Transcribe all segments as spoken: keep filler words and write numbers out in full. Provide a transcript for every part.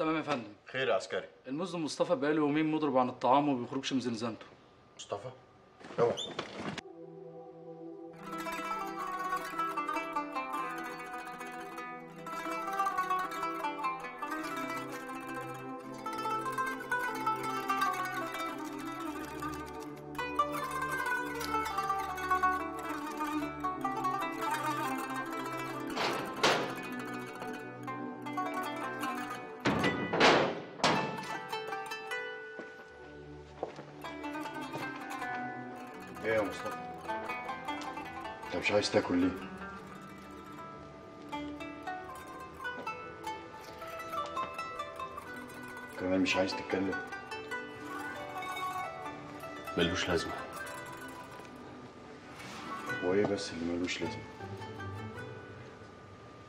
تمام يا فندم. خير يا عسكري. المذنب مصطفى بقاله يومين مضرب عن الطعام وما بيخرجش من زنزانته. مصطفى؟ اوعى. ايه يا مصطفى؟ انت مش عايز تاكل ليه؟ كمان مش عايز تتكلم؟ ملوش لازمه. وايه بس اللي ملوش لازمه؟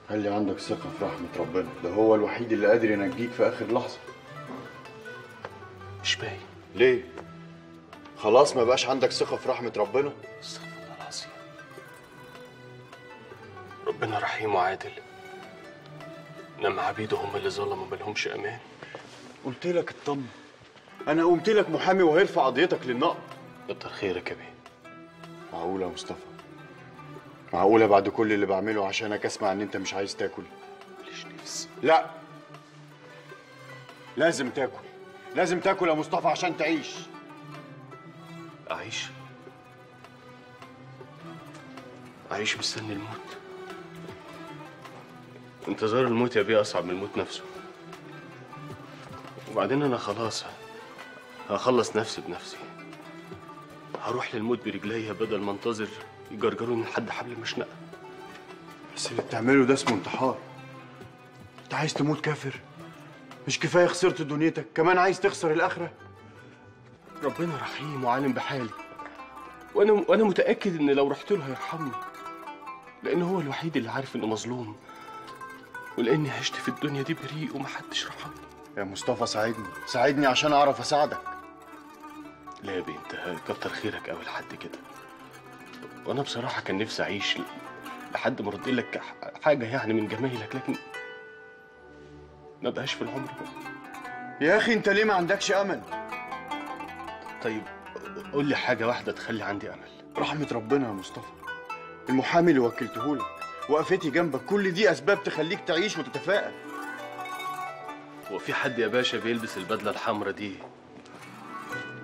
خلي عندك ثقه في رحمه ربنا، ده هو الوحيد اللي قادر ينجيك في اخر لحظه. مش باين ليه؟ خلاص ما بقاش عندك ثقة في رحمة ربنا؟ استغفر الله العظيم. ربنا رحيم وعادل، إنما عبيده هم اللي ظلموا ما لهمش أمان. قلت لك اطمن، أنا قمت لك محامي وهيرفع قضيتك للنقض. كتر خيرك يا بيه. معقولة يا مصطفى؟ معقولة بعد كل اللي بعمله عشانك أسمع إن أنت مش عايز تاكل؟ ماليش نفس. لا، لازم تاكل، لازم تاكل يا مصطفى عشان تعيش. أعيش؟ أعيش مستني الموت؟ انتظار الموت يا بيه أصعب من الموت نفسه. وبعدين أنا خلاص هخلص نفسي بنفسي. هروح للموت برجليا بدل ما انتظر يجرجروني لحد حبل المشنقة. بس اللي بتعمله ده اسمه انتحار. أنت عايز تموت كافر؟ مش كفاية خسرت دنيتك، كمان عايز تخسر الآخرة؟ ربنا رحيم وعالم بحالي، وانا وانا متاكد ان لو رحت له هيرحمني، لان هو الوحيد اللي عارف اني مظلوم، ولاني عشت في الدنيا دي بريء ومحدش رحمني. يا مصطفى ساعدني، ساعدني عشان اعرف اساعدك. لا يا بيه، انت كتر خيرك قوي لحد كده، وانا بصراحه كان نفسي اعيش لحد ما ارد لك حاجه يعني من جمايلك، لكن ما بقاش في العمر بقى. يا اخي انت ليه ما عندكش امل؟ طيب قول لي حاجة واحدة تخلي عندي أمل. رحمة ربنا يا مصطفى، المحامي اللي وكلتهولك، وقفتي جنبك، كل دي أسباب تخليك تعيش وتتفائل. هو في حد يا باشا بيلبس البدلة الحمراء دي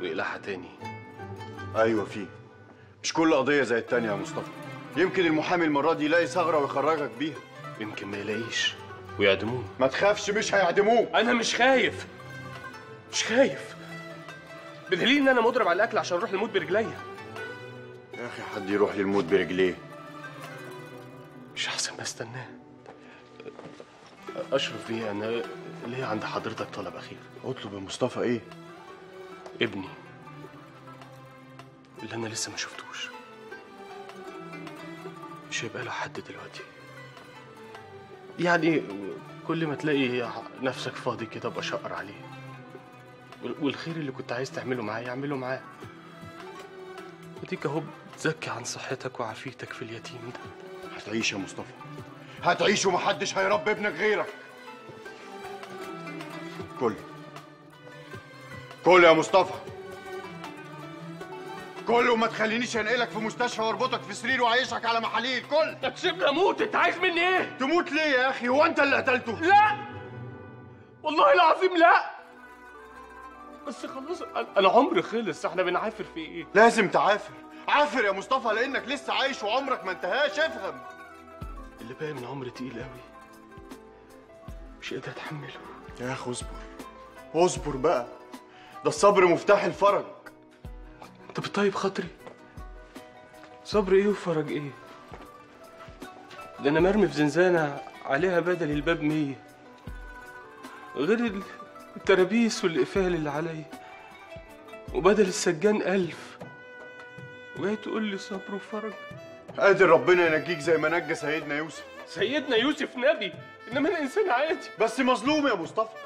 ويقلعها تاني؟ أيوة في، مش كل قضية زي التانية يا مصطفى. يمكن المحامي المرة دي يلاقي ثغرة ويخرجك بيها، يمكن ما يلاقيش ويعدموه. ما تخافش، مش هيعدموه. أنا مش خايف، مش خايف. بدليل ان انا مضرب على الاكل عشان اروح للموت برجليا. يا اخي حد يروح للموت برجليه؟ مش احسن ما استناه؟ اشرف بيه، انا ليه عند حضرتك طلب اخير. اطلب يا مصطفى. ايه؟ ابني اللي انا لسه ما شفتوش، مش هيبقى له حد دلوقتي. يعني كل ما تلاقي نفسك فاضي كده بشقر عليه، والخير اللي كنت عايز تعمله معاه اعمله معاه. وديك اهو بتزكي عن صحتك وعافيتك في اليتيم ده. هتعيش يا مصطفى، هتعيش ومحدش هيربي ابنك غيرك. كل كل يا مصطفى، كل، وما تخلينيش انقلك في مستشفى واربطك في سرير وعايشك على محاليل. كل. انت تسيبني اموت؟ انت عايز مني ايه؟ تموت ليه يا اخي؟ هو انت اللي قتلته؟ لا والله العظيم لا. بس خلاص العمر خلص، احنا بنعافر في ايه؟ لازم تعافر، عافر يا مصطفى لانك لسه عايش وعمرك ما انتهاش. افهم، اللي باقي من عمري تقيل قوي، مش قادر اتحمله. يا اخي اصبر، اصبر بقى، ده الصبر مفتاح الفرج. انت بتطيب خاطري؟ صبر ايه وفرج ايه؟ ده انا مرمي في زنزانه عليها بدل الباب مية، غير ال... الترابيس والقفال اللي عليا، وبدل السجان ألف، وجاي تقول لي صبر وفرج؟ قادر ربنا ينجيك زي ما نجى سيدنا يوسف. سيدنا يوسف نبي، إنما أنا إنسان عادي بس مظلوم يا مصطفى،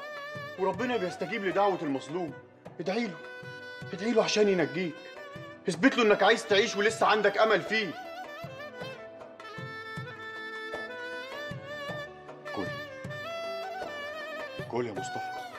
وربنا بيستجيب لدعوة المظلوم. ادعي له، ادعي له عشان ينجيك، اثبت له إنك عايز تعيش ولسه عندك أمل فيه. جول يا مصطفى.